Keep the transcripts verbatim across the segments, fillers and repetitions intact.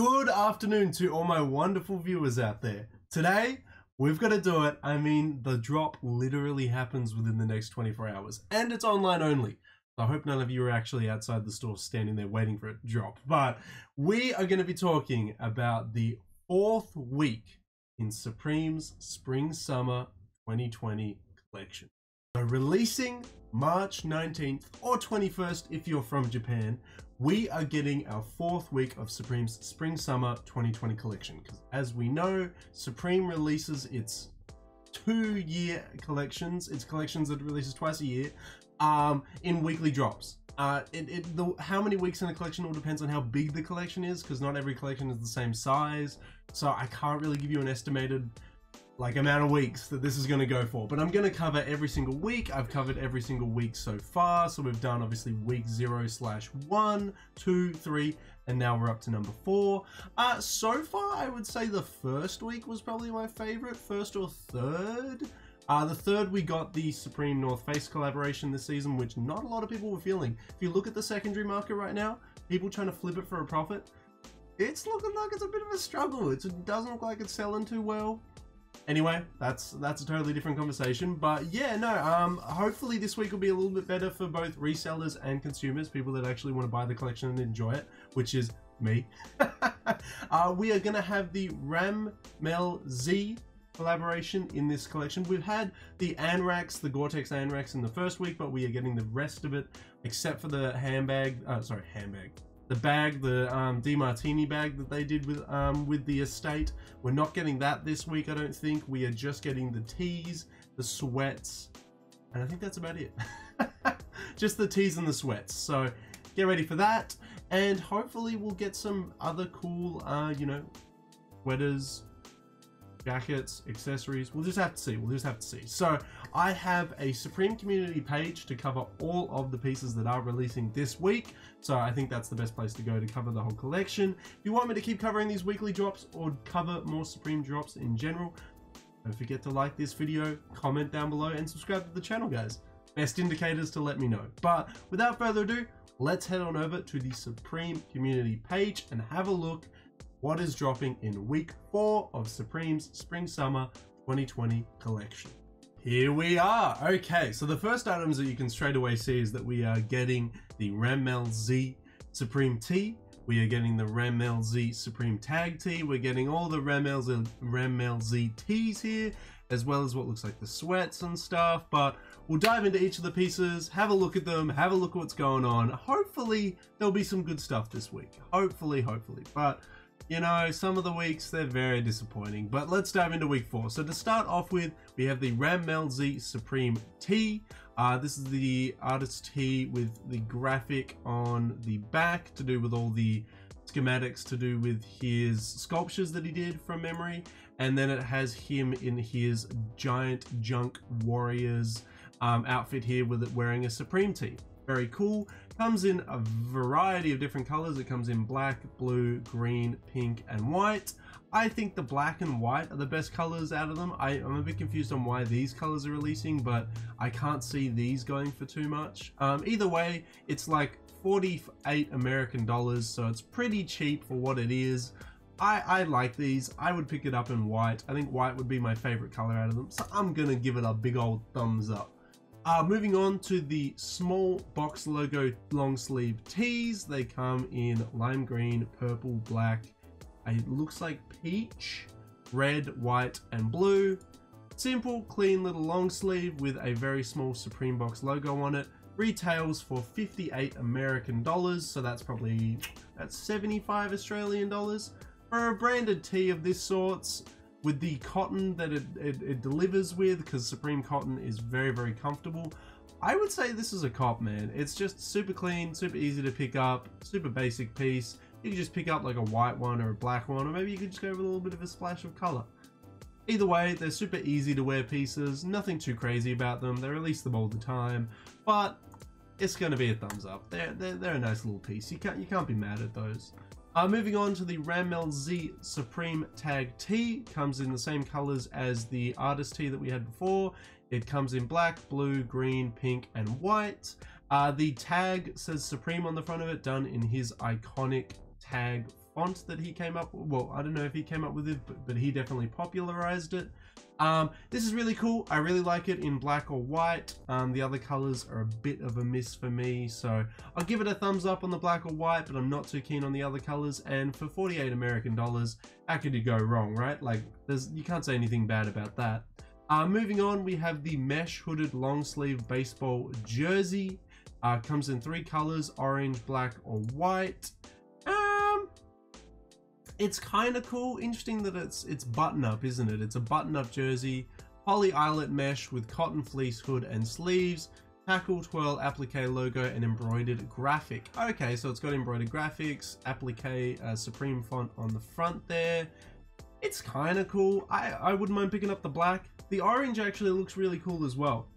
Good afternoon to all my wonderful viewers out there. Today, we've got to do it. I mean, the drop literally happens within the next twenty-four hours, and it's online only. So I hope none of you are actually outside the store standing there waiting for it to drop. But we are going to be talking about the fourth week in Supreme's Spring-Summer twenty twenty collection. So releasing March nineteenth or twenty-first if you're from Japan, we are getting our fourth week of Supreme's Spring-Summer twenty twenty collection. Because as we know, Supreme releases its two-year collections, its collections that it releases twice a year, um, in weekly drops. Uh, it, it, the, how many weeks in a collection all depends on how big the collection is, because not every collection is the same size. So I can't really give you an estimated like amount of weeks that this is going to go for, but I'm going to cover every single week. I've covered every single week so far. So we've done obviously week zero slash one, two, three, and now we're up to number four. Uh, so far, I would say the first week was probably my favorite, first or third. Uh, the third, we got the Supreme North Face collaboration this season, which not a lot of people were feeling. If you look at the secondary market right now, people trying to flip it for a profit, it's looking like it's a bit of a struggle. It's, it doesn't look like it's selling too well. Anyway, that's that's a totally different conversation, but yeah, no, um, hopefully this week will be a little bit better for both resellers and consumers, people that actually want to buy the collection and enjoy it, which is me. uh, we are going to have the Rammellzee collaboration in this collection. We've had the Anrax, the Gore-Tex Anrax in the first week, but we are getting the rest of it, except for the handbag, uh, sorry, handbag. The bag, the um, DeMartini bag that they did with um, with the estate. We're not getting that this week, I don't think. We are just getting the tees, the sweats, and I think that's about it. Just the tees and the sweats. So get ready for that, and hopefully we'll get some other cool, uh, you know, sweaters, jackets, accessories. We'll just have to see. We'll just have to see. So I have a Supreme community page to cover all of the pieces that are releasing this week. So I think that's the best place to go to cover the whole collection. If you want me to keep covering these weekly drops or cover more Supreme drops in general, don't forget to like this video, comment down below, and subscribe to the channel, guys. Best indicators to let me know. But without further ado, let's head on over to the Supreme community page and have a look what is dropping in week four of Supreme's Spring-Summer twenty twenty collection. Here we are. Okay, so the first items that you can straight away see is that we are getting the Rammellzee Supreme Tee. We are getting the Rammellzee Supreme Tag Tee. We're getting all the Rammellzee, Rammellzee tees here, as well as what looks like the sweats and stuff. But we'll dive into each of the pieces, have a look at them, have a look at what's going on. Hopefully there'll be some good stuff this week. Hopefully, hopefully. But you know, some of the weeks, they're very disappointing. But let's dive into week four. So to start off with, we have the Rammellzee Supreme Tee. Uh, this is the artist tee with the graphic on the back to do with all the schematics to do with his sculptures that he did from memory. And then it has him in his giant junk warriors um, outfit here with it wearing a Supreme tee. Very cool. Comes in a variety of different colors. It comes in black, blue, green, pink, and white. I think the black and white are the best colors out of them. I, I'm a bit confused on why these colors are releasing, but I can't see these going for too much. Um, either way, it's like forty-eight American dollars, so it's pretty cheap for what it is. I, I like these. I would pick it up in white. I think white would be my favorite color out of them, so I'm gonna give it a big old thumbs up. Uh, moving on to the small box logo long sleeve tees. They come in lime green, purple, black, it looks like peach, red, white, and blue. Simple, clean little long sleeve with a very small Supreme box logo on it. Retails for fifty-eight American dollars, so that's probably that's seventy-five Australian dollars. For a branded tee of this sorts, with the cotton that it, it, it delivers with, because Supreme cotton is very, very comfortable, I would say this is a cop, man. It's just super clean, super easy to pick up, super basic piece. You can just pick up like a white one or a black one, or maybe you could just go with a little bit of a splash of color. Either way, they're super easy to wear pieces, nothing too crazy about them. They release them all the time, but it's gonna be a thumbs up. They're, they're, they're a nice little piece. You can't, you can't be mad at those. Uh, moving on to the Rammellzee Supreme Tag Tee. Comes in the same colors as the artist tee that we had before. It comes in black, blue, green, pink, and white. Uh, the tag says Supreme on the front of it, done in his iconic tag font that he came up with. Well, I don't know if he came up with it, but, but he definitely popularized it. Um, this is really cool. I really like it in black or white. Um, the other colors are a bit of a miss for me, so I'll give it a thumbs up on the black or white, but I'm not too keen on the other colors. And for forty-eight American dollars, how could you go wrong, right? Like, there's, you can't say anything bad about that. Uh, moving on, we have the mesh hooded long sleeve baseball jersey. Uh, comes in three colors, orange, black, or white. Um, it's kind of cool. Interesting that it's it's button up, isn't it? It's a button up jersey, poly eyelet mesh with cotton fleece hood and sleeves, tackle, twirl, applique logo, and embroidered graphic. Okay, so it's got embroidered graphics, applique, uh, Supreme font on the front there. It's kind of cool. I, I wouldn't mind picking up the black. The orange actually looks really cool as well.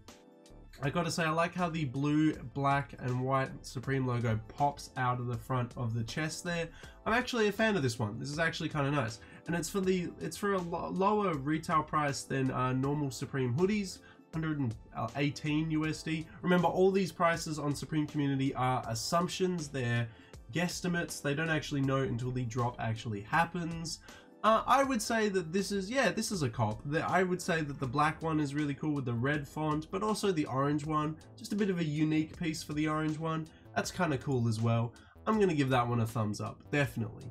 I gotta say, I like how the blue, black, and white Supreme logo pops out of the front of the chest there. I'm actually a fan of this one. This is actually kind of nice. And it's for the it's for a lo lower retail price than uh, normal Supreme hoodies, one hundred eighteen U S D. Remember, all these prices on Supreme Community are assumptions. They're guesstimates. They don't actually know until the drop actually happens. Uh, I would say that this is, yeah, this is a cop. The, I would say that the black one is really cool with the red font, but also the orange one. Just a bit of a unique piece for the orange one. That's kind of cool as well. I'm going to give that one a thumbs up, definitely.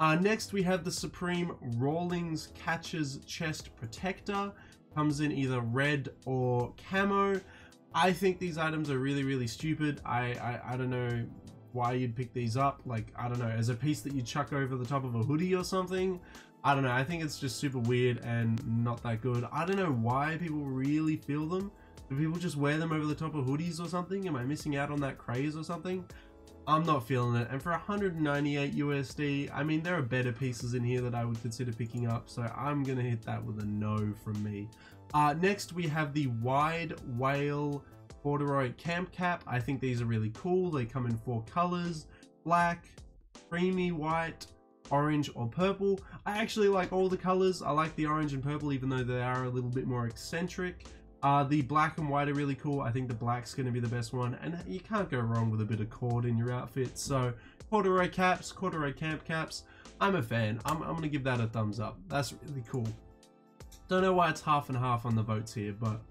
Uh, next, we have the Supreme Rawlings Catcher's Chest Protector. Comes in either red or camo. I think these items are really, really stupid. I, I, I don't know why you'd pick these up. Like, I don't know, as a piece that you chuck over the top of a hoodie or something. I don't know, I think it's just super weird and not that good. I don't know why people really feel them. Do people just wear them over the top of hoodies or something? Am I missing out on that craze or something? I'm not feeling it. And for one hundred ninety-eight U S D, I mean, there are better pieces in here that I would consider picking up, so I'm gonna hit that with a no from me. Uh, next, we have the Wide Whale Corduroy Camp Cap. I think these are really cool. They come in four colors, black, creamy white, orange, or purple. I actually like all the colors. I like the orange and purple, even though they are a little bit more eccentric. Uh, the black and white are really cool. I think the black's going to be the best one, and you can't go wrong with a bit of cord in your outfit. So corduroy caps, corduroy camp caps, I'm a fan. I'm, I'm going to give that a thumbs up. That's really cool. Don't know why it's half and half on the votes here, but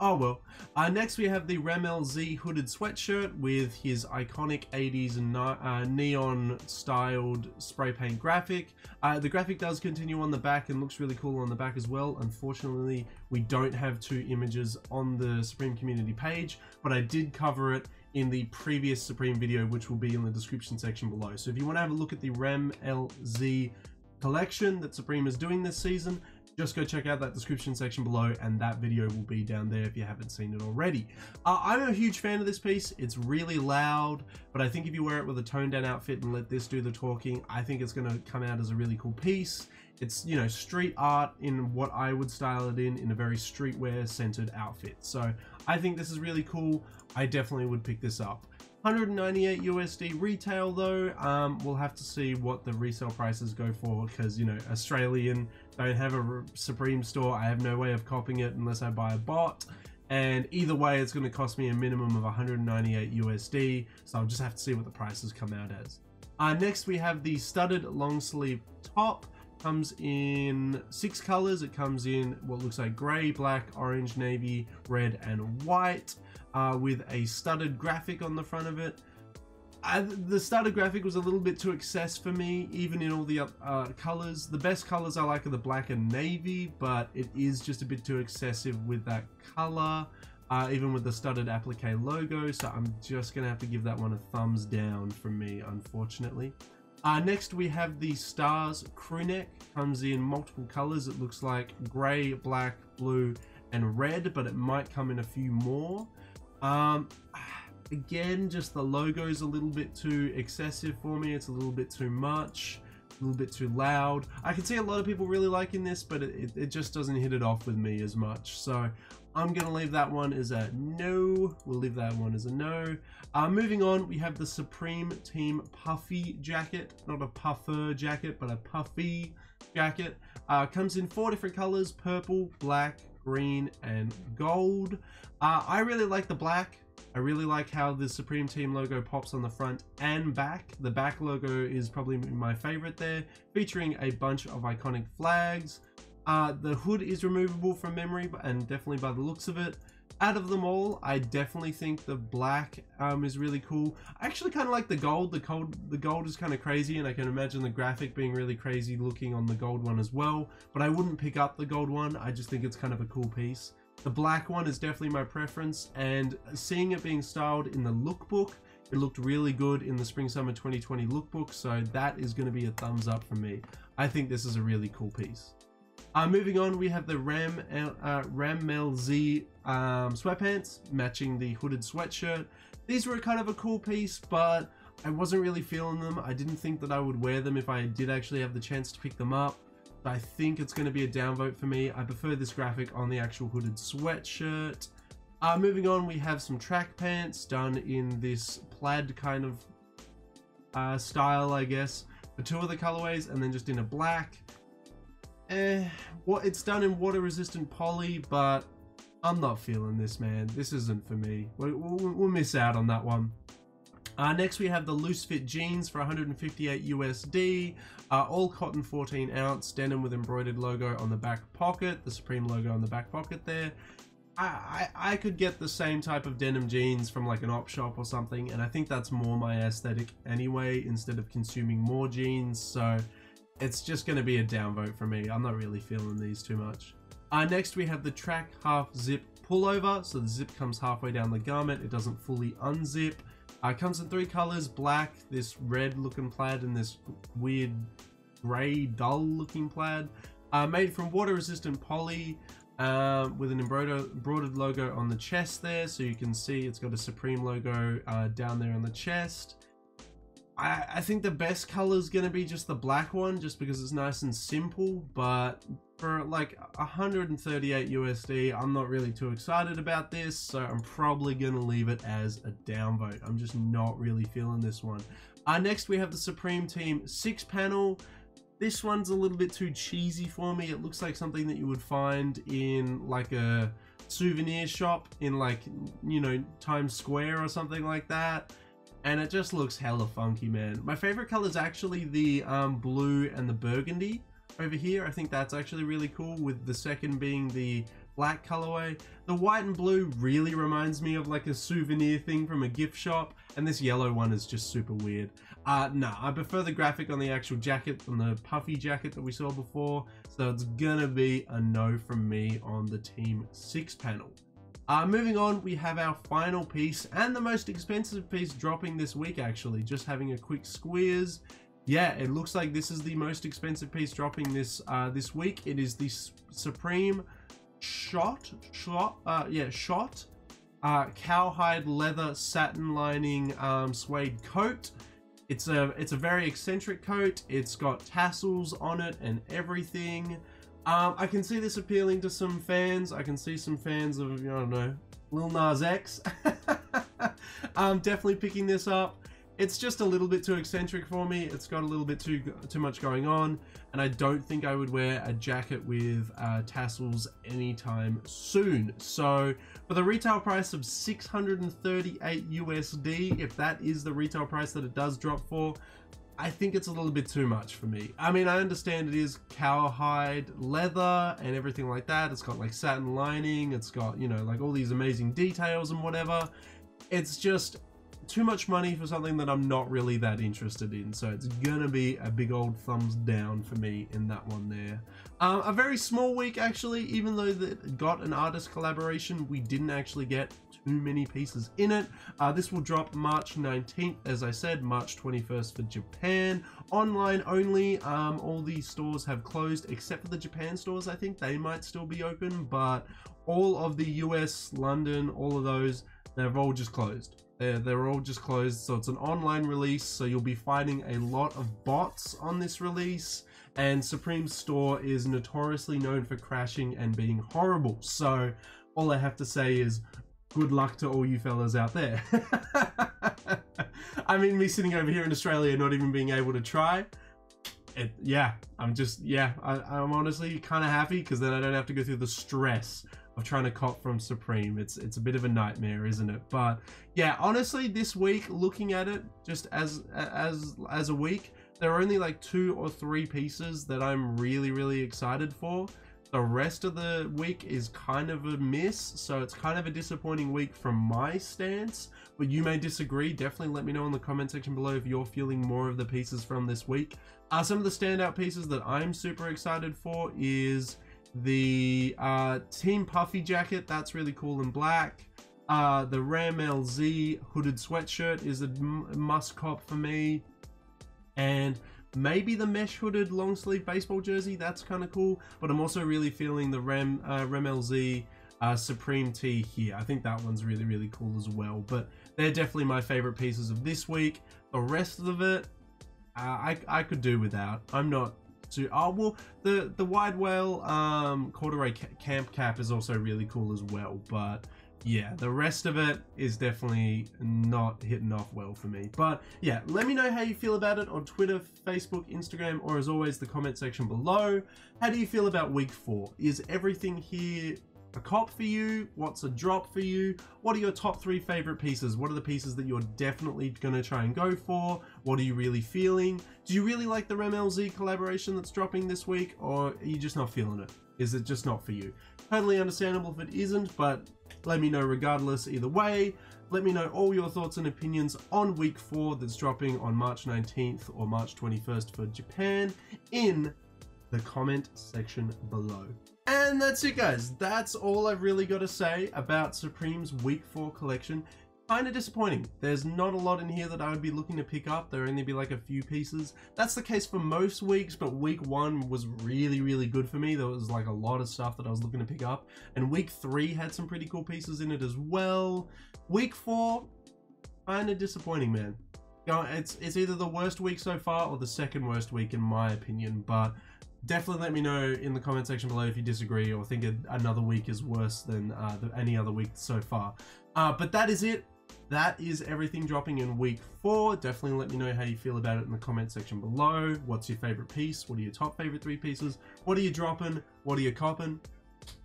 oh well. Uh, next we have the Rammellzee hooded sweatshirt with his iconic eighties and uh, neon styled spray paint graphic. Uh, the graphic does continue on the back and looks really cool on the back as well. Unfortunately, we don't have two images on the Supreme Community page, but I did cover it in the previous Supreme video, which will be in the description section below. So if you want to have a look at the Rammellzee collection that Supreme is doing this season, just go check out that description section below, and that video will be down there if you haven't seen it already. Uh, I'm a huge fan of this piece. It's really loud, but I think if you wear it with a toned down outfit and let this do the talking, I think it's gonna come out as a really cool piece. It's, you know, street art in what I would style it in, in a very streetwear centered outfit. So I think this is really cool. I definitely would pick this up. one hundred ninety-eight U S D retail though. Um, we'll have to see what the resale prices go for, because, you know, Australian don't have a Supreme store. I have no way of copying it unless I buy a bot, and either way it's going to cost me a minimum of one hundred ninety-eight U S D, so I'll just have to see what the prices come out as. Uh, next we have the studded long sleeve top. Comes in six colors. It comes in what looks like gray, black, orange, navy, red, and white. Uh, with a studded graphic on the front of it. I, the studded graphic was a little bit too excess for me, even in all the uh, colors. The best colors I like are the black and navy, but it is just a bit too excessive with that color, uh, even with the studded applique logo, so I'm just gonna have to give that one a thumbs down from me, unfortunately. Uh, next we have the Stars crew neck. Comes in multiple colors. It looks like gray, black, blue, and red, but it might come in a few more. Um, again, just the logo's a little bit too excessive for me. It's a little bit too much, a little bit too loud. I can see a lot of people really liking this, but it, it just doesn't hit it off with me as much. So I'm going to leave that one as a no. We'll leave that one as a no. Uh, moving on, we have the Supreme Team Puffy Jacket. Not a puffer jacket, but a puffy jacket. Uh, comes in four different colors, purple, black, green, and gold. Uh, I really like the black. I really like how the Supreme Team logo pops on the front and back. The back logo is probably my favorite there, featuring a bunch of iconic flags. Uh, the hood is removable from memory, and definitely by the looks of it. Out of them all, I definitely think the black um, is really cool. I actually kind of like the gold. The gold, the gold is kind of crazy, and I can imagine the graphic being really crazy looking on the gold one as well. But I wouldn't pick up the gold one. I just think it's kind of a cool piece. The black one is definitely my preference, and seeing it being styled in the lookbook, it looked really good in the Spring-Summer twenty twenty lookbook, so that is going to be a thumbs up for me. I think this is a really cool piece. Uh, moving on, we have the Ram, uh, Rammellzee um, sweatpants matching the hooded sweatshirt. These were kind of a cool piece, but I wasn't really feeling them. I didn't think that I would wear them if I did actually have the chance to pick them up. But I think it's going to be a downvote for me. I prefer this graphic on the actual hooded sweatshirt. Uh, moving on, we have some track pants done in this plaid kind of uh, style, I guess. The two of the colorways, and then just in a black. Eh, well, it's done in water-resistant poly, but I'm not feeling this, man. This isn't for me. We'll, we'll, we'll miss out on that one. Uh, next, we have the loose-fit jeans for one hundred fifty-eight U S D. Uh, all cotton, fourteen ounce denim with embroidered logo on the back pocket. The Supreme logo on the back pocket there. I, I, I could get the same type of denim jeans from like an op shop or something, and I think that's more my aesthetic anyway, instead of consuming more jeans. So it's just going to be a downvote for me. I'm not really feeling these too much. Uh, next, we have the track half zip pullover. So the zip comes halfway down the garment. It doesn't fully unzip. Uh, it comes in three colors: black, this red looking plaid, and this weird gray dull looking plaid. Uh, made from water resistant poly uh, with an embroidered logo on the chest there. So you can see it's got a Supreme logo uh, down there on the chest. I think the best color is going to be just the black one, just because it's nice and simple, but for like one hundred thirty-eight U S D, I'm not really too excited about this, so I'm probably going to leave it as a downvote. I'm just not really feeling this one. Uh, next, we have the Supreme Team six panel. This one's a little bit too cheesy for me. It looks like something that you would find in like a souvenir shop in like, you know, Times Square or something like that. And it just looks hella funky, man. My favorite color is actually the um, blue and the burgundy over here. I think that's actually really cool, with the second being the black colorway. The white and blue really reminds me of like a souvenir thing from a gift shop. And this yellow one is just super weird. Uh, nah, I prefer the graphic on the actual jacket, on the puffy jacket that we saw before. So it's gonna be a no from me on the Team six panel. Uh, moving on, we have our final piece, and the most expensive piece dropping this week, actually. Just having a quick squeeze. Yeah, it looks like this is the most expensive piece dropping this uh, this week. It is the Supreme Shot, shot uh, yeah, shot uh, cowhide leather satin lining um, suede coat. It's a, it's a very eccentric coat. It's got tassels on it and everything. Um, I can see this appealing to some fans. I can see some fans of, I don't know, Lil Nas X. I'm definitely picking this up. It's just a little bit too eccentric for me. It's got a little bit too too much going on. And I don't think I would wear a jacket with uh, tassels anytime soon. So for the retail price of six hundred thirty-eight U S D, if that is the retail price that it does drop for, I think it's a little bit too much for me. I mean, I understand it is cowhide leather and everything like that. It's got like satin lining. It's got, you know, like all these amazing details and whatever. It's just too much money for something that I'm not really that interested in. So it's gonna be a big old thumbs down for me in that one there. Um, a very small week, actually. Even though that got an artist collaboration, we didn't actually get too many pieces in it. Uh, this will drop March nineteenth, as I said, March twenty-first for Japan. Online only. Um, all these stores have closed except for the Japan stores, I think. They might still be open, but all of the U S, London, all of those, they've all just closed. They're, they're all just closed, so it's an online release, so you'll be fighting a lot of bots on this release. And Supreme's store is notoriously known for crashing and being horrible. So all I have to say is, good luck to all you fellas out there. I mean, me sitting over here in Australia not even being able to try it. Yeah, I'm just, yeah, I, I'm honestly kind of happy, because then I don't have to go through the stress of trying to cop from Supreme. It's it's a bit of a nightmare, isn't it? But yeah, honestly, this week, looking at it just as as as a week, there are only like two or three pieces that I'm really, really excited for. The rest of the week is kind of a miss, so it's kind of a disappointing week from my stance, but you may disagree. Definitely let me know in the comment section below if you're feeling more of the pieces from this week. Uh, some of the standout pieces that I'm super excited for is the uh, Team Puffy jacket. That's really cool in black. Uh, the Rammellzee hooded sweatshirt is a must cop for me. And maybe the mesh hooded long sleeve baseball jersey, that's kind of cool. But I'm also really feeling the Ram uh, Rammellzee uh, Supreme tee here. I think that one's really, really cool as well. But they're definitely my favorite pieces of this week. The rest of it, uh, I, I could do without. I'm not too... Oh, well, the, the wide whale um, corduroy ca camp cap is also really cool as well. But... yeah, the rest of it is definitely not hitting off well for me. But yeah, let me know how you feel about it on Twitter, Facebook, Instagram, or as always, the comment section below. How do you feel about week four? Is everything here a cop for you? What's a drop for you? What are your top three favorite pieces? What are the pieces that you're definitely going to try and go for? What are you really feeling? Do you really like the Rammellzee collaboration that's dropping this week, or are you just not feeling it? Is it just not for you? Totally understandable if it isn't, but let me know regardless. Either way, let me know all your thoughts and opinions on week four that's dropping on March nineteenth or March twenty-first for Japan in the comment section below. And that's it, guys. That's all I've really got to say about Supreme's week four collection. Kind of disappointing. There's not a lot in here that I would be looking to pick up. There only be like a few pieces. That's the case for most weeks, but week one was really, really good for me. There was like a lot of stuff that I was looking to pick up, and week three had some pretty cool pieces in it as well. Week four, kind of disappointing, man. It's, it's either the worst week so far or the second worst week in my opinion, but definitely let me know in the comment section below if you disagree or think another week is worse than uh, any other week so far. Uh, but that is it. That is everything dropping in week four. Definitely let me know how you feel about it in the comment section below. What's your favorite piece? What are your top favorite three pieces? What are you dropping? What are you copping?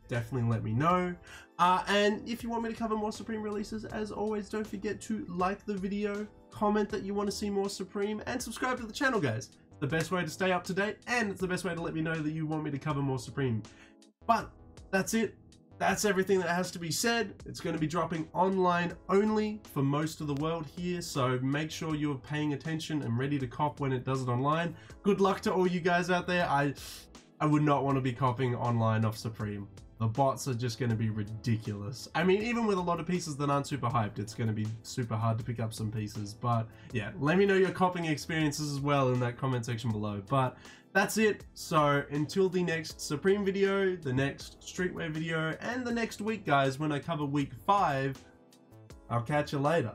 Definitely let me know. Uh, and if you want me to cover more Supreme releases, as always, don't forget to like the video, comment that you want to see more Supreme, and subscribe to the channel, guys. It's the best way to stay up to date, and it's the best way to let me know that you want me to cover more Supreme. But that's it. That's everything that has to be said. It's going to be dropping online only for most of the world here, so make sure you're paying attention and ready to cop when it does it online. Good luck to all you guys out there. I I would not want to be copping online off Supreme. The bots are just going to be ridiculous. I mean, even with a lot of pieces that aren't super hyped, it's going to be super hard to pick up some pieces. But yeah, let me know your copping experiences as well in that comment section below. But that's it. So until the next Supreme video, the next streetwear video, and the next week, guys, when I cover week five, I'll catch you later.